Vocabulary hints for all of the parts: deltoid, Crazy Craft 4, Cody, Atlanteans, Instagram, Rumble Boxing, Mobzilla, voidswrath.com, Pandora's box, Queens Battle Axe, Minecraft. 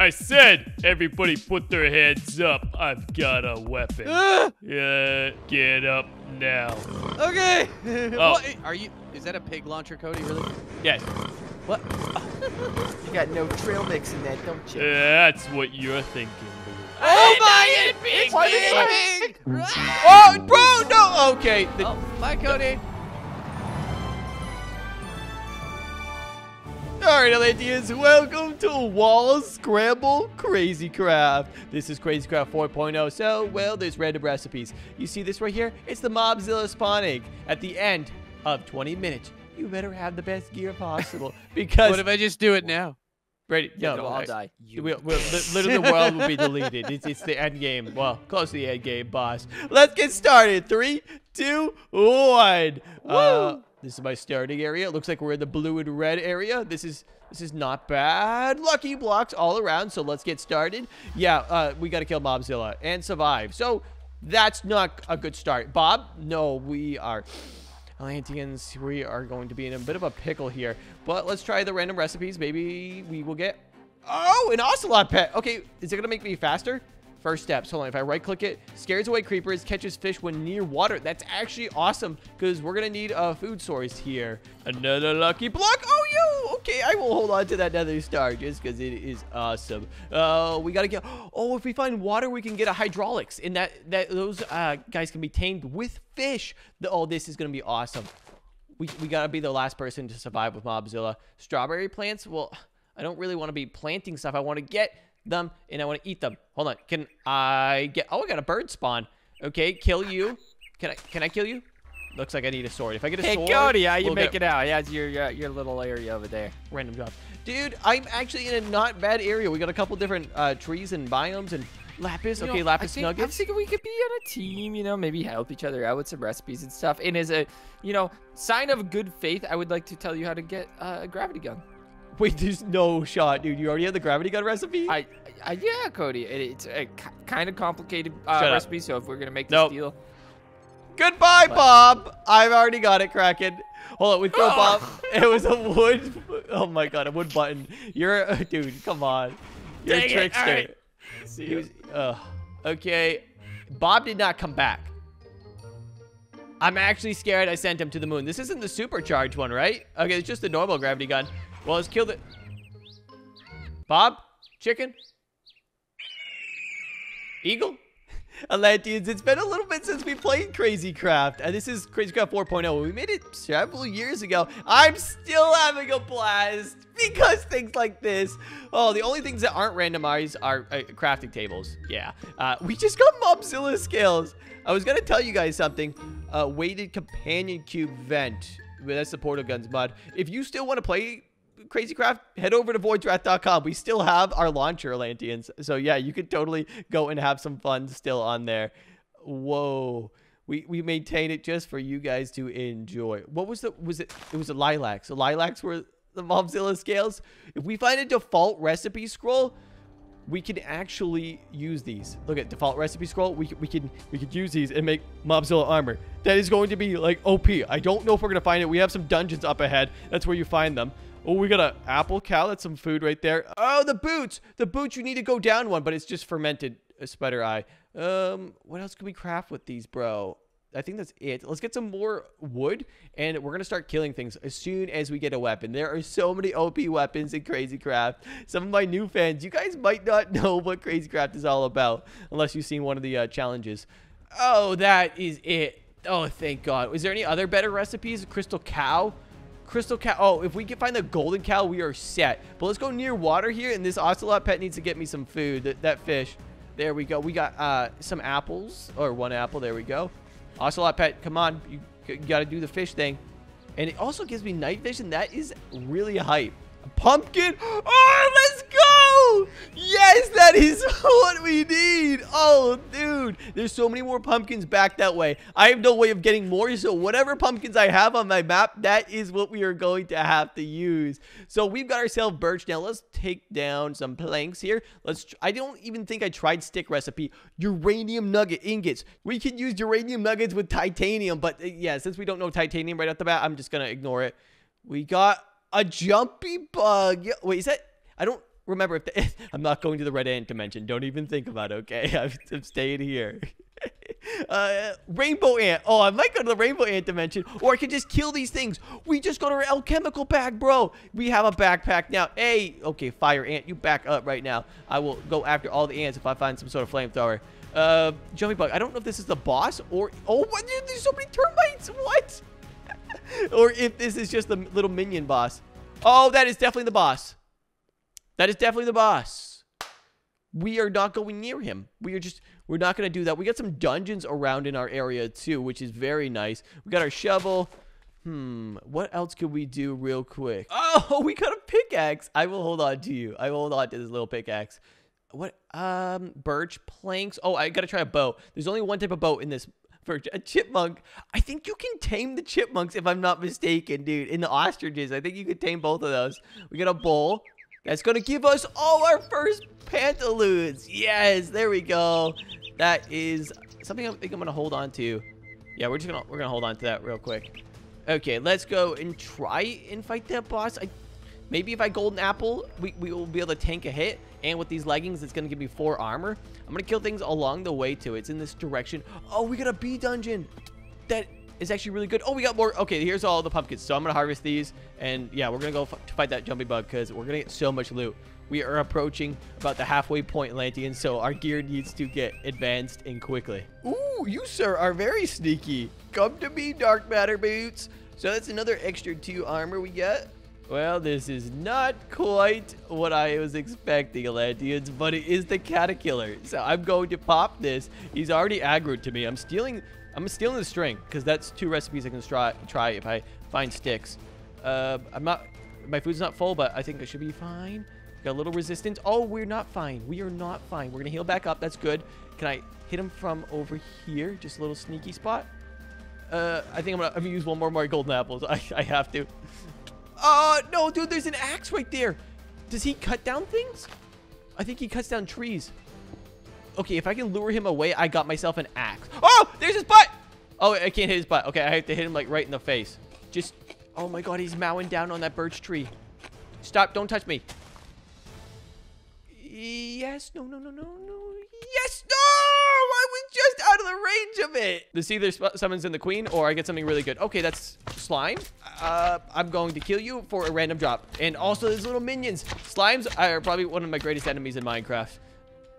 I said everybody put their hands up. I've got a weapon. Get up now. Okay. Oh. What? Are you? Is that a pig launcher, Cody? Really? Yes. What? You got no trail mix in that, don't you? That's what you're thinking. Oh my! It's pig! Oh, bro, no. Okay. Oh, bye, Cody. Alright, Atlanteans, welcome to Wall Scramble Crazy Craft. This is Crazy Craft 4.0, so, well, there's random recipes. You see this right here? It's the Mobzilla spawn egg. At the end of 20 minutes, you better have the best gear possible, because... What if I just do it now? Ready? No, we'll all die. Literally, the world will be deleted. It's the end game. Well, close to the end game, boss. Let's get started. 3, 2, 1. Woo! This is my starting area. It looks like we're in the blue and red area. This is not bad. Lucky blocks all around, so let's get started. Yeah, we got to kill Mobzilla and survive. So that's not a good start. Bob, no, we are... Atlanteans, we are going to be in a bit of a pickle here. But let's try the random recipes. Maybe we will get... Oh, an ocelot pet. Okay, is it going to make me faster? First steps. Hold on. If I right-click it, scares away creepers, catches fish when near water. That's actually awesome because we're going to need a food source here. Another lucky block. Oh, yo. Okay, I will hold on to that nether star just because it is awesome. We got to get... Oh, if we find water, we can get a hydraulics. And those guys can be tamed with fish. Oh, this is going to be awesome. We got to be the last person to survive with Mobzilla. Strawberry plants? Well, I don't really want to be planting stuff. I want to get... them and I want to eat them. Hold on, can I get... Oh, I got a bird spawn. Okay, kill you. Can I kill you? Looks like I need a sword. If I get a sword, Cody, how you we'll make it out? Yeah, it's your little area over there. Random job, dude. I'm actually in a not bad area. We got a couple different trees and biomes and lapis. Okay, lapis nuggets. I think we could be on a team, you know, maybe help each other out with some recipes and stuff. And as a, you know, sign of good faith, I would like to tell you how to get a gravity gun. Wait, there's no shot, dude. You already have the gravity gun recipe? Yeah, Cody. It's a kind of complicated recipe, so if we're going to make this deal. Goodbye, what? Bob. I've already got it, Kraken. Hold on, we throw Bob. It was a wood. Oh, my God, a wood button. You're a dude, come on. You're a trickster. Right. See you. Okay, Bob did not come back. I'm actually scared I sent him to the moon. This isn't the supercharged one, right? Okay, it's just the normal gravity gun. Well, let's kill the... Bob? Chicken? Eagle? Atlanteans, it's been a little bit since we played Crazy Craft. And this is Crazy Craft 4.0. We made it several years ago. I'm still having a blast because things like this. Oh, the only things that aren't randomized are crafting tables. Yeah. We just got Mobzilla scales. I was going to tell you guys something. Weighted companion cube vent. That's the portal guns mod. If you still want to play... Crazy Craft, head over to voidswrath.com. We still have our launcher, Atlanteans. So, yeah, you could totally go and have some fun still on there. Whoa. We maintain it just for you guys to enjoy. What was the... It was the lilacs. The lilacs were the Mobzilla scales. If we find a default recipe scroll, we can actually use these. Look at default recipe scroll. We could use these and make Mobzilla armor. That is going to be, like, OP. I don't know if we're going to find it. We have some dungeons up ahead. That's where you find them. Oh, we got an apple cow. That's some food right there. Oh, the boots. The boots, you need to go down one, but it's just fermented spider eye. What else can we craft with these, bro? I think that's it. Let's get some more wood, and we're going to start killing things as soon as we get a weapon. There are so many OP weapons in Crazy Craft. Some of my new fans, you guys might not know what Crazy Craft is all about, unless you've seen one of the challenges. Oh, that is it. Oh, thank God. Is there any other better recipes? Crystal cow? Crystal cow. Oh, if we can find the golden cow, we are set. But let's go near water here, and this ocelot pet needs to get me some food. That fish. There we go. We got some apples, or one apple. There we go. Ocelot pet, come on. You got to do the fish thing. And it also gives me night vision. That is really hype. A pumpkin. Oh, let's go. Yes, that is what we need. Oh, dude. There's so many more pumpkins back that way. I have no way of getting more, so whatever pumpkins I have on my map, that is what we are going to have to use. So we've got ourselves birch. Now let's take down some planks here. I don't even think I tried stick recipe. Uranium nugget ingots. We can use uranium nuggets with titanium, but yeah, since we don't know titanium right off the bat, I'm just going to ignore it. We got... a jumpy bug. Wait, is that... I don't... remember, if I'm not going to the red ant dimension. Don't even think about it, okay? I'm staying here. Rainbow ant. Oh, I might go to the rainbow ant dimension, or I could just kill these things. We just got our alchemical bag, bro. We have a backpack now. Hey, okay, fire ant, you back up right now. I will go after all the ants if I find some sort of flamethrower. Jumping bug. I don't know if this is the boss or... oh, what? There's so many termites. What? Or if this is just the little minion boss. Oh, that is definitely the boss. That is definitely the boss. We are not going near him. We're not going to do that. We got some dungeons around in our area too, which is very nice. We got our shovel. What else could we do real quick? Oh, we got a pickaxe. I will hold on to you. I will hold on to this little pickaxe. What? Birch planks. Oh, I got to try a bow. There's only one type of bow in this. For a chipmunk. I think you can tame the chipmunks, if I'm not mistaken, dude. In the ostriches, I think you could tame both of those. We got a bowl. That's going to give us all our first pantaloons. Yes, there we go. That is something I think I'm going to hold on to. Yeah, we're going to hold on to that real quick. Okay, let's go and try and fight that boss. Maybe if I golden apple, we will be able to tank a hit. And with these leggings, it's going to give me 4 armor. I'm going to kill things along the way, too. It's in this direction. Oh, we got a bee dungeon. That is actually really good. Oh, we got more. Okay, here's all the pumpkins. So I'm going to harvest these. And, yeah, we're going to go fight that jumping bug because we're going to get so much loot. We are approaching about the halfway point, Atlanteans, so our gear needs to get advanced and quickly. Ooh, you, sir, are very sneaky. Come to me, Dark Matter Boots. So that's another extra 2 armor we got. Well, this is not quite what I was expecting, Atlanteans, but it is the caterpillar. So I'm going to pop this. He's already aggroed to me. I'm stealing the string because that's 2 recipes I can try if I find sticks. My food's not full, but I think I should be fine. Got a little resistance. Oh, we're not fine. We are not fine. We're going to heal back up. That's good. Can I hit him from over here? Just a little sneaky spot. I think I'm going to use one more golden apples. I have to. No, dude, there's an axe right there. Does he cut down things? I think he cuts down trees. Okay, if I can lure him away, I got myself an axe. Oh, there's his butt. Oh, I can't hit his butt. Okay, I have to hit him, like, right in the face. Just, oh, my God, he's mowing down on that birch tree. Stop, don't touch me. Yes, no, no, no, no, no. Yes, no! I was just out of the range of it. This either summons in the queen or I get something really good. Okay, that's slime. I'm going to kill you for a random drop. And also these little minions. Slimes are probably one of my greatest enemies in Minecraft.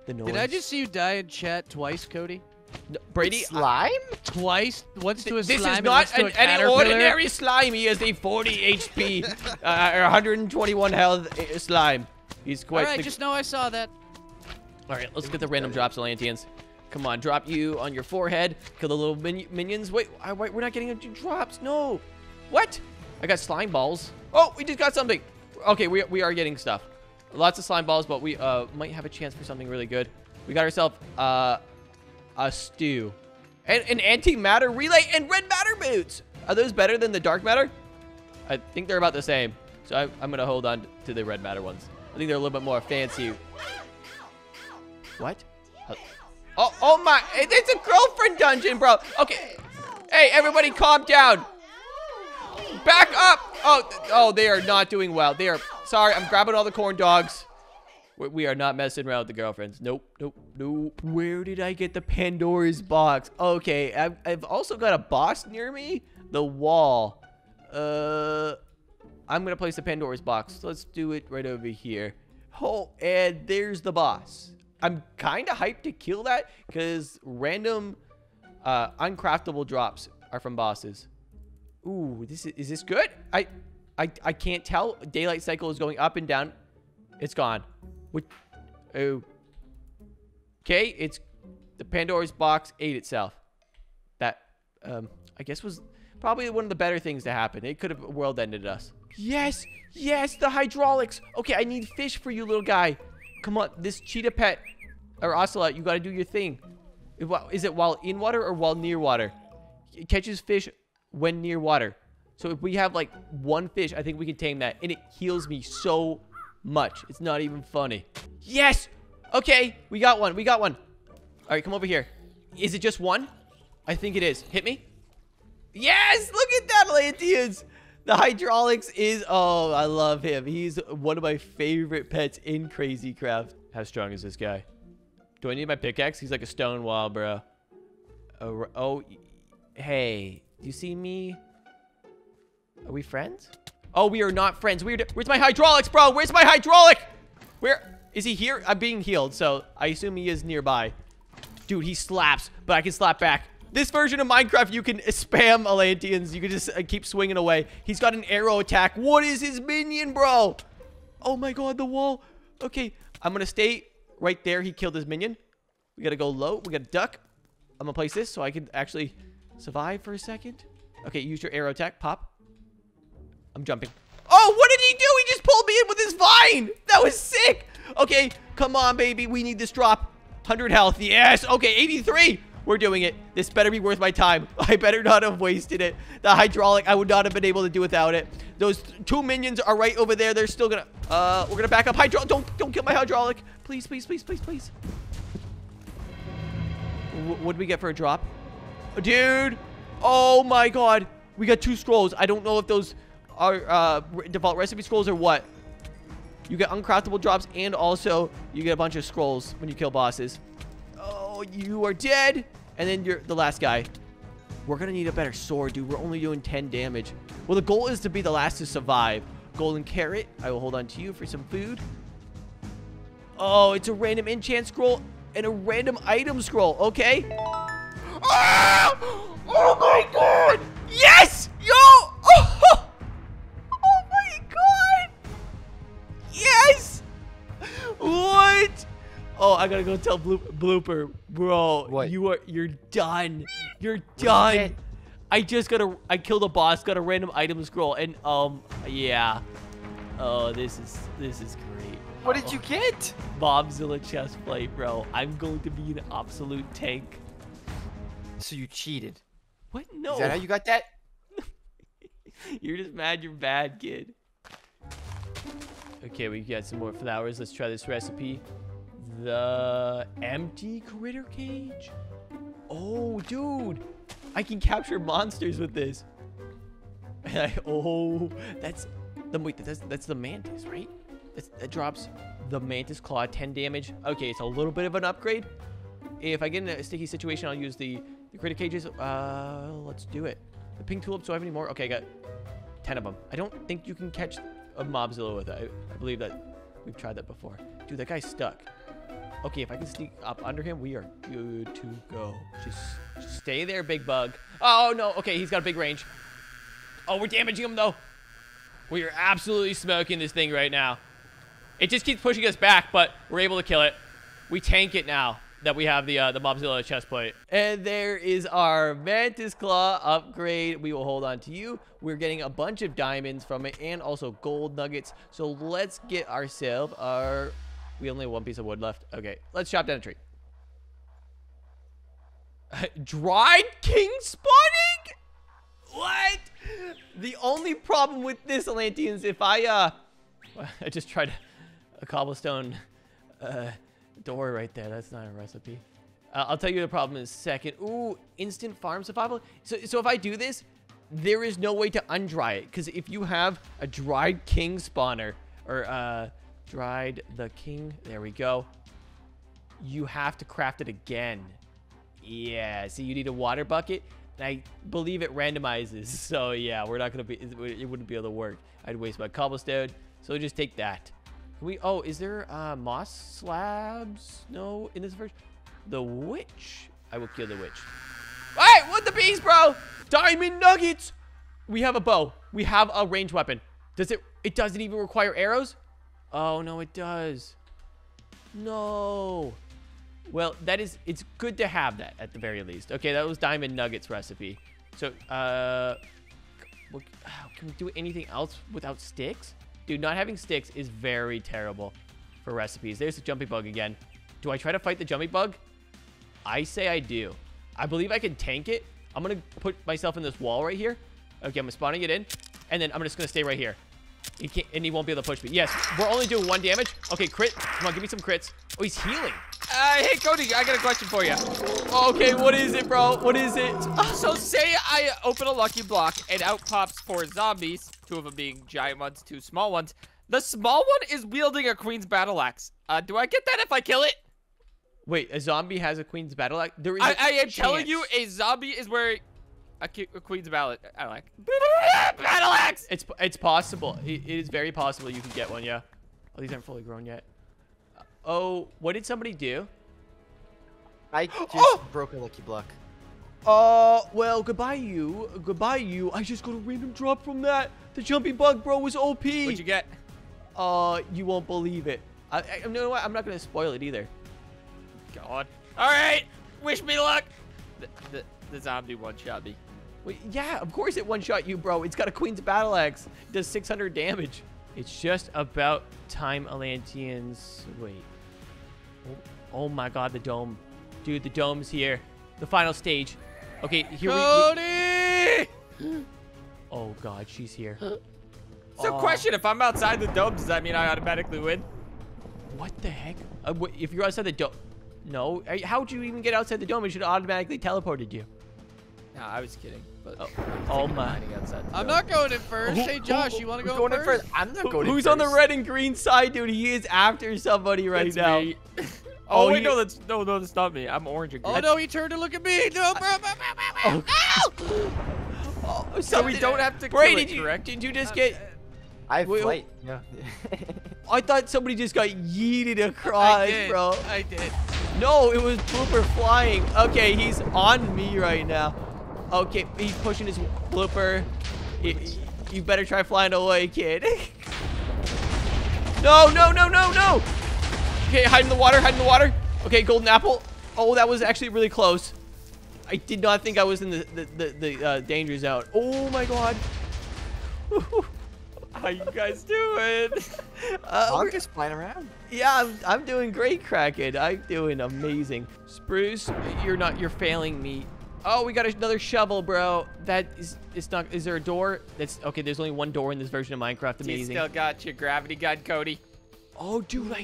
The noise. Did I just see you die in chat twice, Cody? No, Brady? Slime? Twice? Once to a slime. This is not an ordinary slime. He has a 40 HP or 121 health slime. He's quite... All right, just know I saw that. All right, let's get the random drops, Atlanteans. Come on, drop you on your forehead. Kill the little minions. Wait, we're not getting drops. No. What? I got slime balls. Oh, we just got something. Okay, we are getting stuff. Lots of slime balls, but we might have a chance for something really good. We got ourselves a stew. And an antimatter relay and red matter boots. Are those better than the dark matter? I think they're about the same. So I'm going to hold on to the red matter ones. I think they're a little bit more fancy. What? Oh my, it's a girlfriend dungeon, bro. Okay. Hey, everybody calm down. Back up. Oh, they are not doing well. They are, sorry, I'm grabbing all the corn dogs. We are not messing around with the girlfriends. Nope, nope, nope. Where did I get the Pandora's box? Okay, I've also got a boss near me. The wall. I'm going to place the Pandora's box. Let's do it right over here. Oh, and there's the boss. I'm kind of hyped to kill that because random uncraftable drops are from bosses. Ooh, is this good? I can't tell. Daylight cycle is going up and down. It's gone. What? Oh. Okay, it's the Pandora's box ate itself. That I guess was probably one of the better things to happen. It could have world ended us. Yes, yes, the hydraulics. Okay, I need fish for you, little guy. Come on, this cheetah pet or ocelot, you got to do your thing. Is it while in water or while near water? It catches fish when near water. So if we have like 1 fish, I think we can tame that. And it heals me so much. It's not even funny. Yes. Okay, we got one. We got one. All right, come over here. Is it just one? I think it is. Hit me. Yes, look at that, Atlanteans. The hydraulics is, oh, I love him. He's one of my favorite pets in Crazy Craft. How strong is this guy? Do I need my pickaxe? He's like a stone wall, bro. Oh, hey, do you see me? Are we friends? Oh, we are not friends. Where's my hydraulics, bro? Where's my hydraulic? Where is he? Here? I'm being healed, so I assume he is nearby. Dude, he slaps, but I can slap back. This version of Minecraft, you can spam Atlanteans. You can just keep swinging away. He's got an arrow attack. What is his minion, bro? Oh my god, the wall. Okay, I'm gonna stay right there. He killed his minion. We gotta go low. We gotta duck. I'm gonna place this so I can actually survive for a second. Okay, use your arrow attack. Pop. I'm jumping. Oh, what did he do? He just pulled me in with his vine. That was sick. Okay, come on, baby. We need this drop. 100 health. Yes. Okay, 83. We're doing it. This better be worth my time. I better not have wasted it. The hydraulic, I would not have been able to do without it. Those two minions are right over there. They're still gonna, we're gonna back up. Hydraulic, don't kill my hydraulic. Please, please, please, please, please. What did we get for a drop? Dude. Oh my god. We got 2 scrolls. I don't know if those are default recipe scrolls or what. You get uncraftable drops and also you get a bunch of scrolls when you kill bosses. Oh, you are dead. And then you're the last guy. We're going to need a better sword, dude. We're only doing 10 damage. Well, the goal is to be the last to survive. Golden carrot. I will hold on to you for some food. Oh, it's a random enchant scroll and a random item scroll. Okay. Ah! Oh, my God. Yes. Yo. Oh, oh my God. Yes. What? Oh, I gotta go tell Blooper, bro. What? You're done. You're done. I killed a boss, got a random item scroll, and yeah. Oh, this is great. What did you get? Mobzilla chestplate, bro. I'm going to be an absolute tank. So you cheated. What? No. Is that how you got that? You're just mad. You're bad, kid. Okay, we got some more flowers. Let's try this recipe. The empty critter cage. Oh, dude, I can capture monsters with this. Oh, that's the mantis, right? That drops the mantis claw, 10 damage. Okay, it's a little bit of an upgrade. If I get in a sticky situation, I'll use the critter cages. Let's do it. The pink tulips. Do I have any more? Okay, I got 10 of them. I don't think you can catch a Mobzilla with it. I believe that we've tried that before. Dude, that guy's stuck. Okay, if I can sneak up under him, we are good to go. Just stay there, big bug. Oh, no. Okay, he's got a big range. Oh, we're damaging him, though. We are absolutely smoking this thing right now. It just keeps pushing us back, but we're able to kill it. We tank it now that we have the Mobzilla chest plate. And there is our Mantis Claw upgrade. We will hold on to you. We're getting a bunch of diamonds from it and also gold nuggets. So let's get ourselves our... We only have 1 piece of wood left. Okay, let's chop down a tree. Dried king spawning? What? The only problem with this, Atlanteans, if I just tried a cobblestone door right there. That's not a recipe. I'll tell you the problem in a second. Ooh, instant farm survival. So if I do this, there is no way to undry it. Because if you have a dried king spawner or... dried the king. There we go. You have to craft it again. Yeah. See, you need a water bucket. And I believe it randomizes. So, yeah, we're not going to be... It wouldn't be able to work. I'd waste my cobblestone. So, just take that. Can we... Oh, is there moss slabs? No, in this version. The witch. I will kill the witch. All right, what the bees, bro? Diamond nuggets. We have a bow. We have a ranged weapon. Does it... It doesn't even require arrows? Oh, no, it does. No. Well, that is... It's good to have that, at the very least. Okay, that was Diamond Nuggets recipe. So, can we do anything else without sticks? Dude, not having sticks is very terrible for recipes. There's the jumping bug again. Do I try to fight the jumping bug? I say I do. I believe I can tank it. I'm going to put myself in this wall right here. Okay, I'm spawning it in. And then I'm just going to stay right here. He can't, and he won't be able to push me. Yes, we're only doing 1 damage. Okay, crit. Come on, give me some crits. Oh, he's healing. Hey, Cody, I got a question for you. Okay, what is it, bro? What is it? So say I open a lucky block and out pops 4 zombies, 2 of them being giant ones, 2 small ones. The small one is wielding a Queen's Battle Axe. Do I get that if I kill it? Wait, a zombie has a Queen's Battle Axe? There is I am telling you, a zombie is wearing a Queen's Battle Axe. It's possible. It is very possible you can get one, yeah. Oh, these aren't fully grown yet. Oh, what did somebody do? I just broke a lucky block. Oh, well, goodbye you. Goodbye you. I just got a random drop from that. The jumping bug, bro, was OP. What'd you get? You won't believe it. You know what? I'm not going to spoil it either. God. All right. Wish me luck. The zombie one-shot me. Wait, yeah, of course it one-shot you, bro. It's got a Queen's Battle Axe. It does 600 damage. It's just about time, Atlanteans. Wait. Oh my God, the dome. Dude, the dome's here. The final stage. Okay, here Cody! We... Oh God, she's here. So question, if I'm outside the dome, does that mean I automatically win? What the heck? If you're outside the dome... No. How would you even get outside the dome? It should have automatically teleported you. Nah, I was kidding. But oh my. I'm not going in first. Hey, Josh, you want to go in first? I'm not going in first. Who's on the red and green side, dude? He is after somebody right now. Me. Oh, wait, no, that's no, that's not me. I'm orange again. Oh, no, he turned to look at me. No, bro. So we don't have to kill it, correct? Did you just get... I have flight. Yeah. I thought somebody just got yeeted across, bro. I did. No, it was Blooper flying. Okay, he's on me right now. Okay, he's pushing his Blooper. You better try flying away, kid. No. Okay, hide in the water, hide in the water. Okay, golden apple. Oh, that was actually really close. I did not think I was in the danger zone. Oh my God. How you guys doing? I'm just playing around. Yeah, I'm doing great, Kraken. I'm doing amazing. Spruce, you're failing me. Oh, we got another shovel, bro. That is, it's not, is there a door? That's, okay, there's only one door in this version of Minecraft. Amazing. You still got your gravity gun, Cody. Oh, dude,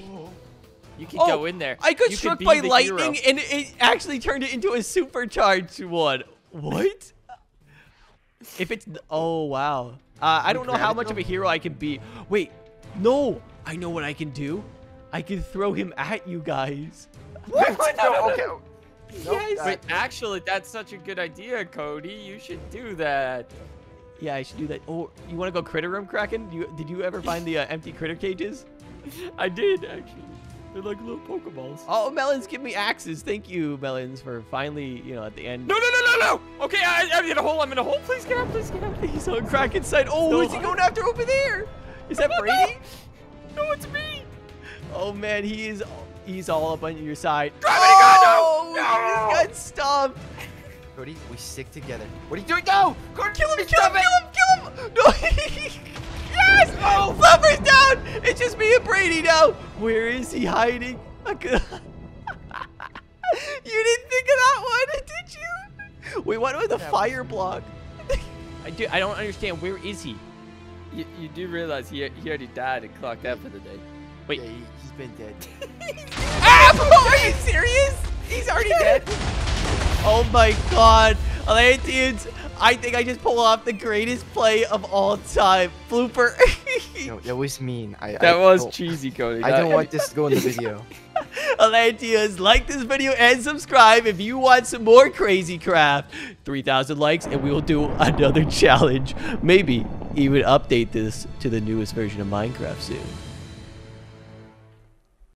you can go in there. I got struck by lightning and it actually turned it into a supercharged one. What? If it's, oh, wow. I don't know how much of a hero I can be. Wait, no. I know what I can do. I can throw him at you guys. What? No. Yes. Wait, actually, that's such a good idea, Cody. You should do that. Yeah, I should do that. Oh, you want to go critter room, Kraken? Did you ever find the empty critter cages? I did, actually. They're like little Pokeballs. Oh, Melons, give me axes. Thank you, Melons, for finally, you know, at the end. No. Okay, I'm in a hole. I'm in a hole. Please get out. Please get out. He's on Kraken's side. Oh, who's he going after over there? Is that Brady? No, it's me. Oh, man, he is... He's all up on your side. No! He just got stomped. Cody, we stick together. What are you doing? No! Cody, kill him! No! Yes! Oh, Flopper's down! It's just me and Brady now. Where is he hiding? You didn't think of that one, did you? Wait, what was the fire block? I don't understand. Where is he? You do realize he already died and clocked out for the day. Wait. Yeah, he's been dead. Are you serious? He's already dead? Oh my God. Atlanteans, I think I just pulled off the greatest play of all time. Blooper. No, that was mean. That was cheesy, Cody. I don't want this to go in the video. Atlanteans, like this video and subscribe if you want some more Crazy Craft. 3,000 likes and we will do another challenge. Maybe even update this to the newest version of Minecraft soon.